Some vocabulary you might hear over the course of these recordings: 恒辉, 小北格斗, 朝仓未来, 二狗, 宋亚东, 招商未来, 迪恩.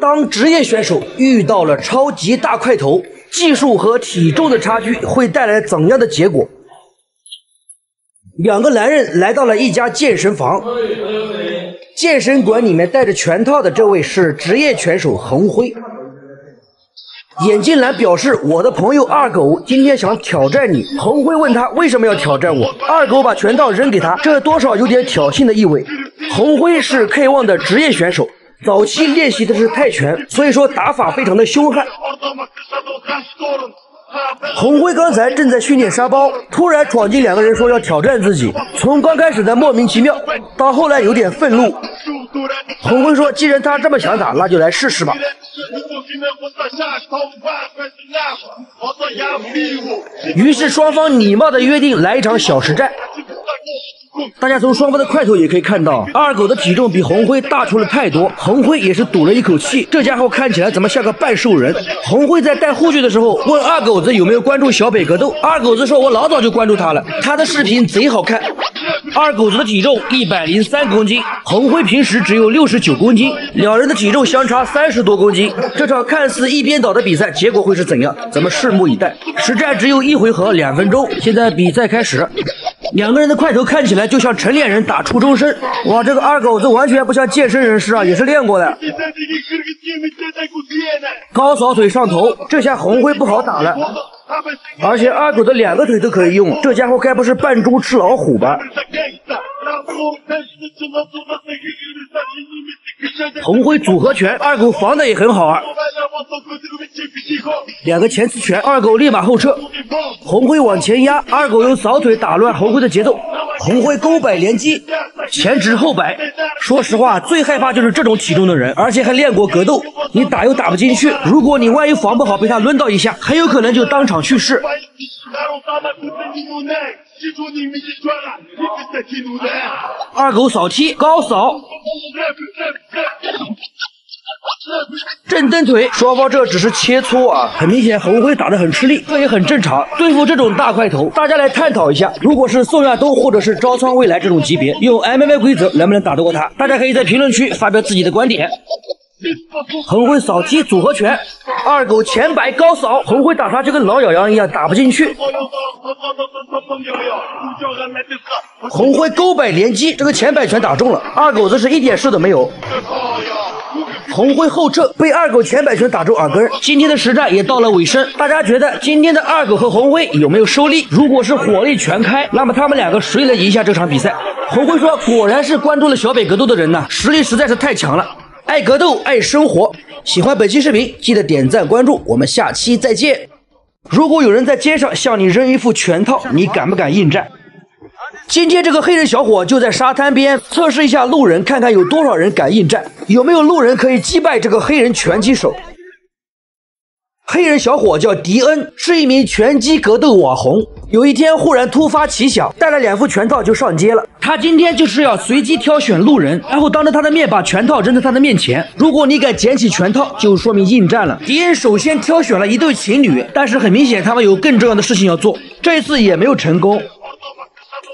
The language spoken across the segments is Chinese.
当职业选手遇到了超级大块头，技术和体重的差距会带来怎样的结果？两个男人来到了一家健身房，健身馆里面戴着拳套的这位是职业拳手恒辉。眼镜男表示：“我的朋友二狗今天想挑战你。”恒辉问他为什么要挑战我，二狗把拳套扔给他，这多少有点挑衅的意味。恒辉是 K1 的职业选手，早期练习的是泰拳，所以说打法非常的凶悍。恒辉刚才正在训练沙包，突然闯进两个人说要挑战自己，从刚开始的莫名其妙到后来有点愤怒。恒辉说：“既然他这么想打，那就来试试吧。”于是双方礼貌的约定来一场小实战。大家从双方的块头也可以看到，二狗的体重比恒辉大出了太多，恒辉也是赌了一口气，这家伙看起来怎么像个半兽人。恒辉在戴护具的时候问二狗子有没有关注小北格斗，二狗子说：“我老早就关注他了，他的视频贼好看。”二狗子的体重103公斤，恒辉平时只有69公斤，两人的体重相差30多公斤。这场看似一边倒的比赛结果会是怎样？咱们拭目以待。实战只有1回合2分钟，现在比赛开始。两个人的块头看起来就像成年人打初中生。哇，这个二狗子完全不像健身人士啊，也是练过的。高扫腿上头，这下红会不好打了。而且二狗的两个腿都可以用，这家伙该不是扮猪吃老虎吧？红会组合拳，二狗防的也很好啊。两个前刺拳，二狗立马后撤，红辉往前压，二狗用扫腿打乱红辉的节奏，红辉勾摆连击，前直后摆。说实话，最害怕就是这种体重的人，而且还练过格斗，你打又打不进去，如果你万一防不好被他抡到一下，很有可能就当场去世。二狗扫踢，高扫，正蹬腿，双方这只是切磋啊，很明显红辉打得很吃力，这也很正常。对付这种大块头，大家来探讨一下，如果是宋亚东或者是朝仓未来这种级别，用 MMA 规则能不能打得过他？大家可以在评论区发表自己的观点。恒辉扫踢组合拳，二狗前摆高扫，恒辉打他就跟老咬羊一样打不进去。恒辉勾摆连击，这个前摆拳打中了，二狗子是一点事都没有。红辉后撤，被二狗前摆拳打中耳根。今天的实战也到了尾声，大家觉得今天的二狗和红辉有没有收力？如果是火力全开，那么他们两个谁能赢下这场比赛？红辉说：“果然是关注了小北格斗的人呢，实力实在是太强了。”爱格斗，爱生活。喜欢本期视频，记得点赞关注，我们下期再见。如果有人在街上向你扔一副拳套，你敢不敢应战？今天这个黑人小伙就在沙滩边测试一下路人，看看有多少人敢应战，有没有路人可以击败这个黑人拳击手。黑人小伙叫迪恩，是一名拳击格斗网红。有一天忽然突发奇想，带了2副拳套就上街了。他今天就是要随机挑选路人，然后当着他的面把拳套扔在他的面前。如果你敢捡起拳套，就说明应战了。迪恩首先挑选了一对情侣，但是很明显他们有更重要的事情要做，这次也没有成功。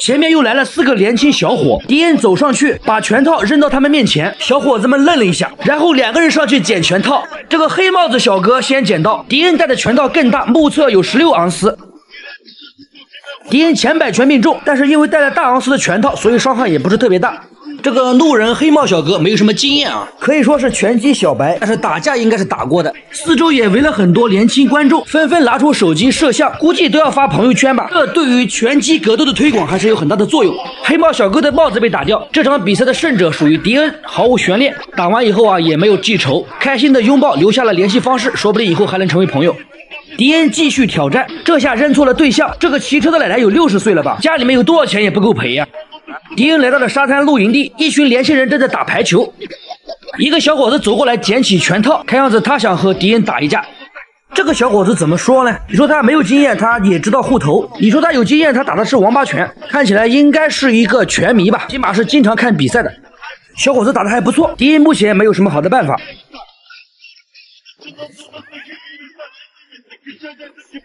前面又来了4个年轻小伙，迪恩走上去把拳套扔到他们面前，小伙子们愣了一下，然后两个人上去捡拳套。这个黑帽子小哥先捡到，迪恩带的拳套更大，目测有16盎司。迪恩前摆拳命中，但是因为带了大盎司的拳套，所以伤害也不是特别大。这个路人黑帽小哥没有什么经验啊，可以说是拳击小白，但是打架应该是打过的。四周也围了很多年轻观众，纷纷拿出手机摄像，估计都要发朋友圈吧，这对于拳击格斗的推广还是有很大的作用。黑帽小哥的帽子被打掉，这场比赛的胜者属于迪恩，毫无悬念。打完以后啊，也没有记仇，开心的拥抱，留下了联系方式，说不定以后还能成为朋友。迪恩继续挑战，这下认错了对象，这个骑车的奶奶有60岁了吧，家里面有多少钱也不够赔呀。迪恩来到了沙滩露营地，一群年轻人正在打排球，一个小伙子走过来捡起拳套，看样子他想和迪恩打一架。这个小伙子怎么说呢？你说他没有经验，他也知道护头；你说他有经验，他打的是王八拳。看起来应该是一个拳迷吧，起码是经常看比赛的。小伙子打得还不错，迪恩目前没有什么好的办法。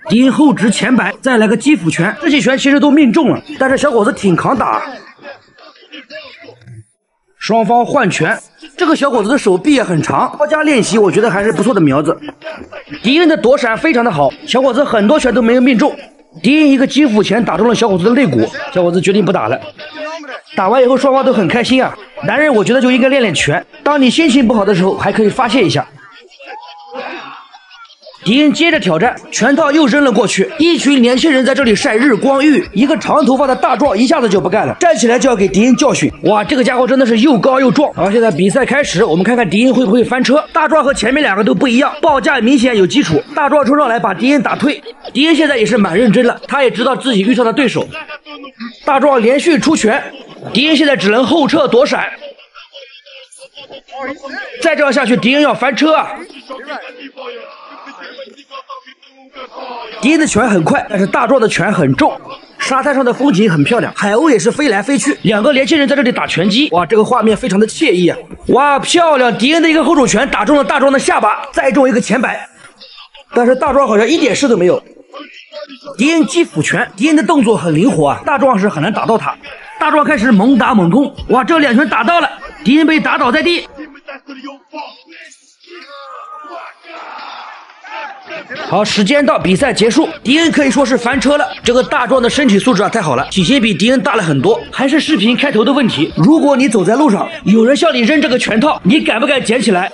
迪恩后直前摆，再来个基辅拳，这些拳其实都命中了，但是小伙子挺扛打。双方换拳。这个小伙子的手臂也很长，多加练习，我觉得还是不错的苗子。敌人的躲闪非常的好，小伙子很多拳都没有命中。敌人一个击斧前打中了小伙子的肋骨，小伙子决定不打了。打完以后双方都很开心啊。男人我觉得就应该练练拳，当你心情不好的时候还可以发泄一下。 敌人接着挑战，拳套又扔了过去。一群年轻人在这里晒日光浴，一个长头发的大壮一下子就不干了，站起来就要给敌人教训。哇，这个家伙真的是又高又壮。好，现在比赛开始，我们看看敌人会不会翻车。大壮和前面两个都不一样，报价明显有基础。大壮冲上来把敌人打退，敌人现在也是蛮认真了，他也知道自己遇上的对手。大壮连续出拳，敌人现在只能后撤躲闪。 再这样下去，敌人要翻车啊！敌人的拳很快，但是大壮的拳很重。沙滩上的风景很漂亮，海鸥也是飞来飞去。两个年轻人在这里打拳击，哇，这个画面非常的惬意啊！哇，漂亮！敌人的一个后手拳打中了大壮的下巴，再中一个前摆，但是大壮好像一点事都没有。敌人击斧拳，敌人的动作很灵活啊，大壮是很难打到他。大壮开始猛打猛攻，哇，这两拳打到了。 敌人被打倒在地。好，时间到，比赛结束。敌人可以说是翻车了。这个大壮的身体素质啊太好了，体型比敌人大了很多。还是视频开头的问题，如果你走在路上，有人向你扔这个拳套，你敢不敢捡起来？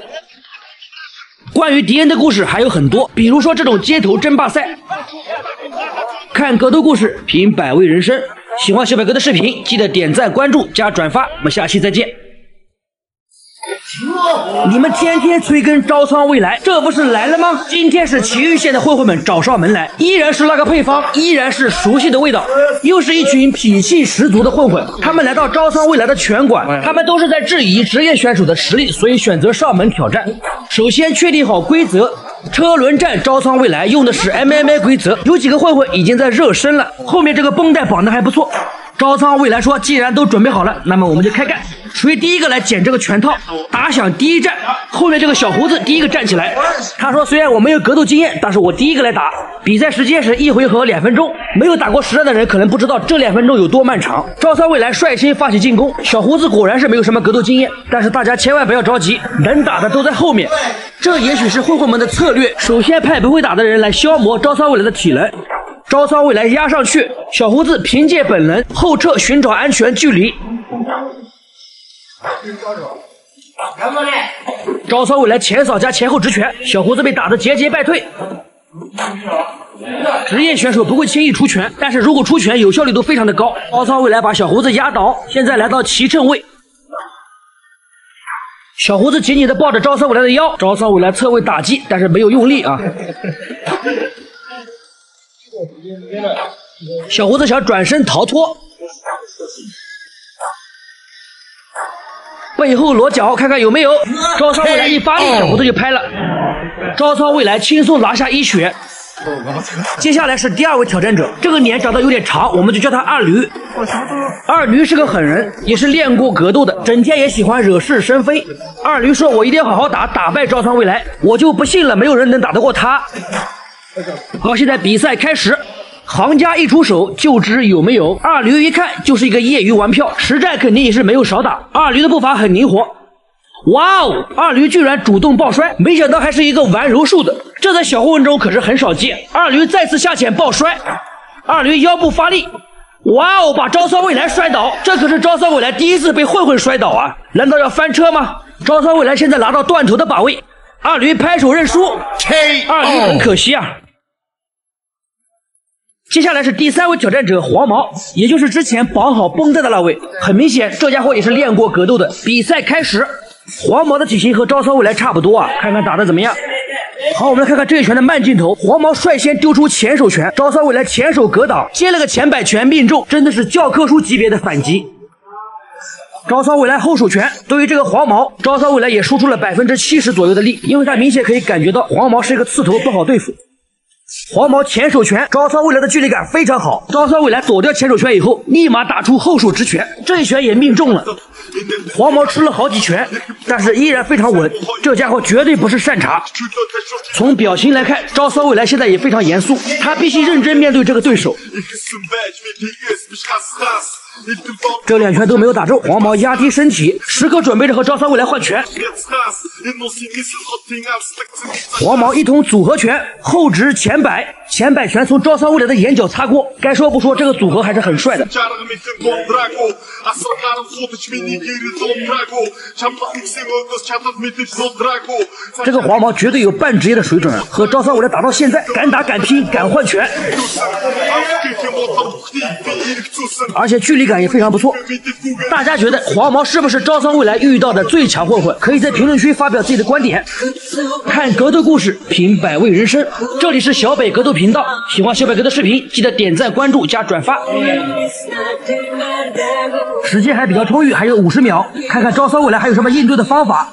关于敌人的故事还有很多，比如说这种街头争霸赛。看格斗故事，品百味人生。喜欢小百哥的视频，记得点赞、关注、加转发。我们下期再见。 你们天天催更招商未来，这不是来了吗？今天是祁玉县的混混们找上门来，依然是那个配方，依然是熟悉的味道，又是一群脾气十足的混混。他们来到招商未来的拳馆，他们都是在质疑职业选手的实力，所以选择上门挑战。首先确定好规则，车轮战招商未来用的是 MMA 规则，有几个混混已经在热身了，后面这个绷带绑的还不错。 招商未来说：“既然都准备好了，那么我们就开干。谁第一个来捡这个拳套，打响第一战。后面这个小胡子第一个站起来，他说：‘虽然我没有格斗经验，但是我第一个来打。’比赛时间是1回合2分钟，没有打过实战的人可能不知道这2分钟有多漫长。招商未来率先发起进攻，小胡子果然是没有什么格斗经验，但是大家千万不要着急，能打的都在后面。这也许是混混们的策略，首先派不会打的人来消磨招商未来的体能。” 招商未来压上去，小胡子凭借本能后撤寻找安全距离。招商未来前扫加前后直拳，小胡子被打得节节败退。职业选手不会轻易出拳，但是如果出拳，有效率都非常的高。招商未来把小胡子压倒，现在来到骑乘位。 小胡子紧紧地抱着招商未来的腰，招商未来侧位打击，但是没有用力啊。小胡子想转身逃脱，背后裸脚看看有没有。招商未来一发力，小胡子就拍了。招商未来轻松拿下一血。接下来是第2位挑战者，这个脸长得有点长，我们就叫他二驴。二驴是个狠人，也是练过格斗的，整天也喜欢惹是生非。二驴说：“我一定要好好打，打败招商未来。”我就不信了，没有人能打得过他。 好，现在比赛开始，行家一出手就知有没有。二驴一看就是一个业余玩票，实战肯定也是没有少打。二驴的步伐很灵活，哇哦，二驴居然主动抱摔，没想到还是一个玩柔术的，这在小混混中可是很少见。二驴再次下潜抱摔，二驴腰部发力，哇哦，把招商未来摔倒，这可是招商未来第一次被混混摔倒啊！难道要翻车吗？招商未来现在拿到断头的把位，二驴拍手认输，二驴很可惜啊。 接下来是第3位挑战者黄毛，也就是之前绑好绷带的那位。很明显，这家伙也是练过格斗的。比赛开始，黄毛的体型和招商未来差不多啊，看看打得怎么样。好，我们来看看这一拳的慢镜头。黄毛率先丢出前手拳，招商未来前手格挡，接了个前摆拳命中，真的是教科书级别的反击。招商未来后手拳，对于这个黄毛，招商未来也输出了 70% 左右的力，因为他明显可以感觉到黄毛是一个刺头，不好对付。 黄毛前手拳，招商未来的距离感非常好。招商未来躲掉前手拳以后，立马打出后手直拳，这一拳也命中了。黄毛吃了好几拳，但是依然非常稳。这家伙绝对不是善茬。从表情来看，招骚未来现在也非常严肃，他必须认真面对这个对手。这两拳都没有打中，黄毛压低身体，时刻准备着和招骚未来换拳。黄毛一通组合拳，后直前摆，前摆拳从招骚未来的眼角擦过。该说不说，这个组合还是很帅的。这个黄毛绝对有半职业的水准啊！和招骚未来打到现在，敢打敢拼敢换拳，而且距离感也非常不错。大家觉得黄毛是不是招骚未来遇到的最强混混？可以在评论区发表自己的观点。看格斗故事，品百味人生，这里是小北格斗频道。喜欢小北格斗视频，记得点赞、关注、加转发。时间还比较充裕，还有50秒，看看招骚未来还有什么应对的方法。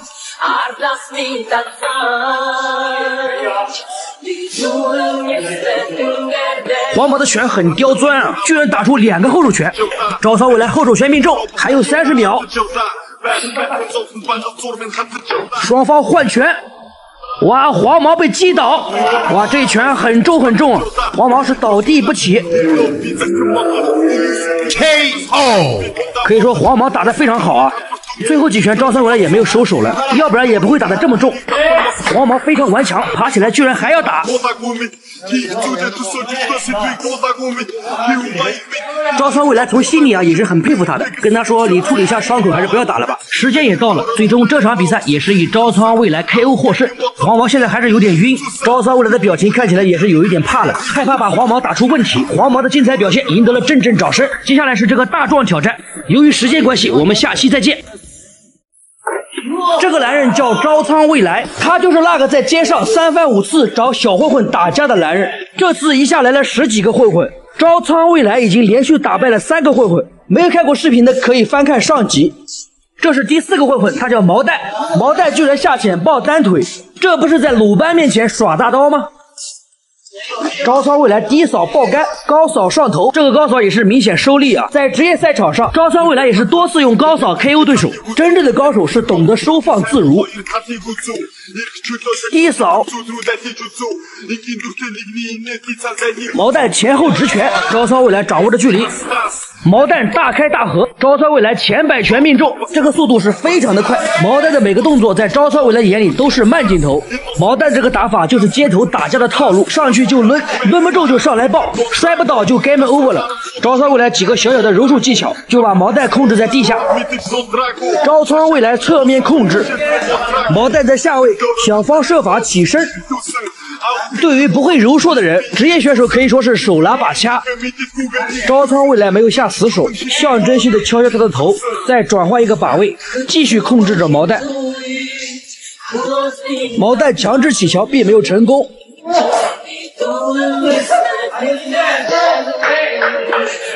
黄毛的拳很刁钻啊，居然打出2个后手拳，招骚未来后手拳命中，还有30秒，双方换拳。哇，黄毛被击倒！哇，这一拳很重很重啊！黄毛是倒地不起。KO， 可以说黄毛打得非常好啊！最后几拳招骚未来也没有收手了，要不然也不会打得这么重。黄毛非常顽强，爬起来居然还要打。招骚未来从心里啊也是很佩服他的，跟他说你处理一下伤口，还是不要打了吧。时间也到了，最终这场比赛也是以招骚未来 KO 获胜。黄毛现在还是有点晕，招骚未来的表情看起来也是有一点怕了，害怕把黄毛打出问题。黄毛的精彩表现赢得了阵掌声。接下来是这个大壮挑战，由于时间关系，我们下期再见。这个男人叫招骚未来，他就是那个在街上3番5次找小混混打架的男人。这次一下来了10几个混混，招骚未来已经连续打败了3个混混。没有看过视频的可以翻看上集。这是第4个混混，他叫毛蛋。毛蛋居然下潜抱单腿，这不是在鲁班面前耍大刀吗？招骚未来低扫爆杆，高扫上头，这个高扫也是明显收力啊！在职业赛场上，招骚未来也是多次用高扫 KO 对手。真正的高手是懂得收放自如。低扫，毛蛋前后直拳，招骚未来掌握着距离。毛蛋大开大合，招骚未来前摆拳命中，这个速度是非常的快。毛蛋的每个动作在招骚未来眼里都是慢镜头。毛蛋这个打法就是街头打架的套路，上去就抡，抡不中就上来抱，摔不倒就 game over 了。招骚未来几个小小的柔术技巧就把毛蛋控制在地下，招骚未来侧面控制，毛蛋在下位想方设法起身。对于不会柔术的人，职业选手可以说是手拿把掐。招骚未来没有下死手，象征性的敲敲他的头，再转换一个把位，继续控制着毛蛋。毛蛋强制起桥并没有成功。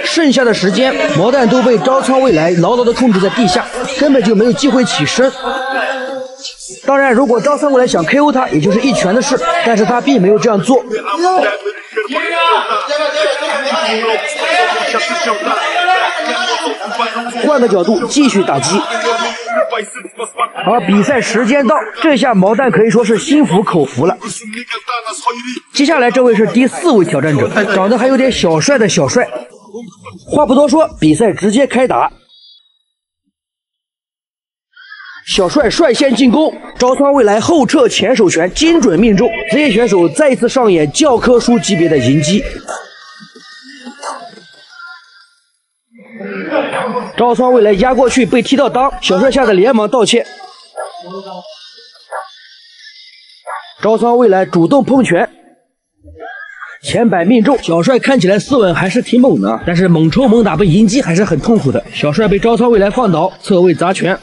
剩下的时间，毛蛋都被招骚未来牢牢的控制在地下，根本就没有机会起身。当然，如果招骚未来想 KO 他，也就是1拳的事，但是他并没有这样做。换个角度继续打击。而比赛时间到，这下毛蛋可以说是心服口服了。接下来这位是第4位挑战者，长得还有点小帅的小帅。话不多说，比赛直接开打。小帅率先进攻，招骚未来后撤前手拳精准命中，职业选手再一次上演教科书级别的迎击。招骚未来压过去被踢到裆，小帅吓得连忙道歉。招骚未来主动碰拳，前摆命中，小帅看起来斯文还是挺猛的，但是猛抽猛打被迎击还是很痛苦的。小帅被招骚未来放倒，侧位砸拳。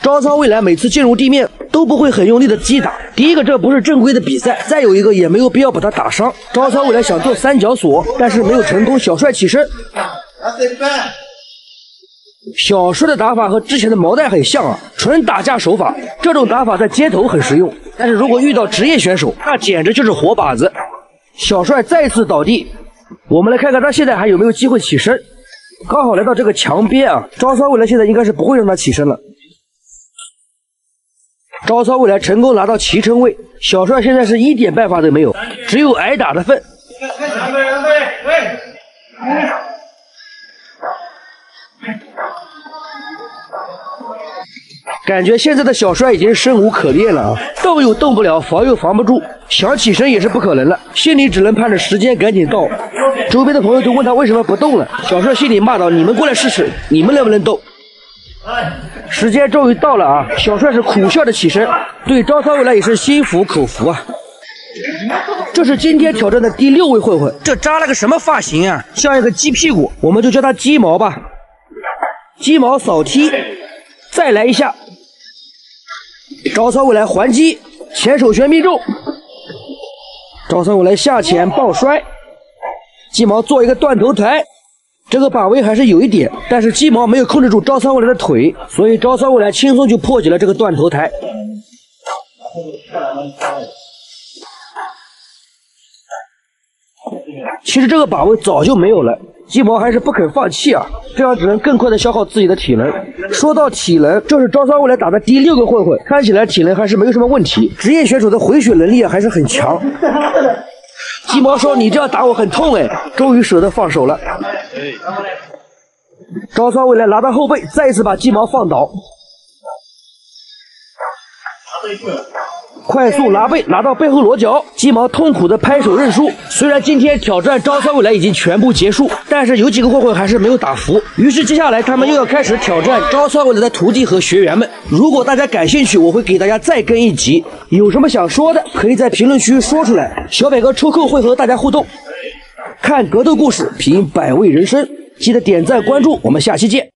招骚未来每次进入地面都不会很用力的击打，第一个这不是正规的比赛，再有一个也没有必要把他打伤。招骚未来想做3角锁，但是没有成功。小帅起身，小帅的打法和之前的毛蛋很像啊，纯打架手法，这种打法在街头很实用，但是如果遇到职业选手，那简直就是活靶子。小帅再次倒地，我们来看看他现在还有没有机会起身。刚好来到这个墙边啊。招商未来现在应该是不会让他起身了。招商未来成功拿到骑乘位，小帅现在是一点办法都没有，只有挨打的份。感觉现在的小帅已经生无可恋了啊，动又动不了，防又防不住，想起身也是不可能了，心里只能盼着时间赶紧到。周边的朋友都问他为什么不动了，小帅心里骂道：“你们过来试试，你们能不能动？”时间终于到了啊，小帅是苦笑着起身，对招商未来也是心服口服啊。这是今天挑战的第6位混混，这扎了个什么发型啊，像一个鸡屁股，我们就叫他鸡毛吧。鸡毛扫踢，再来一下。招商未来还击，前手拳命中。招商未来下潜抱摔，鸡毛做一个断头台。这个把位还是有一点，但是鸡毛没有控制住招商未来的腿，所以招商未来轻松就破解了这个断头台。其实这个把位早就没有了，鸡毛还是不肯放弃啊，这样只能更快的消耗自己的体能。说到体能，这是招商未来打的第6个混混，看起来体能还是没有什么问题，职业选手的回血能力还是很强。鸡毛说：“你这样打我很痛哎。”终于舍得放手了。招商未来拿到后背，再一次把鸡毛放倒，快速拉背，拿到背后裸脚，鸡毛痛苦的拍手认输。虽然今天挑战招商未来已经全部结束，但是有几个混混还是没有打服，于是接下来他们又要开始挑战招商未来的徒弟和学员们。如果大家感兴趣，我会给大家再更一集，有什么想说的可以在评论区说出来，小百哥抽空会和大家互动。看格斗故事，评百味人生，记得点赞关注，我们下期见。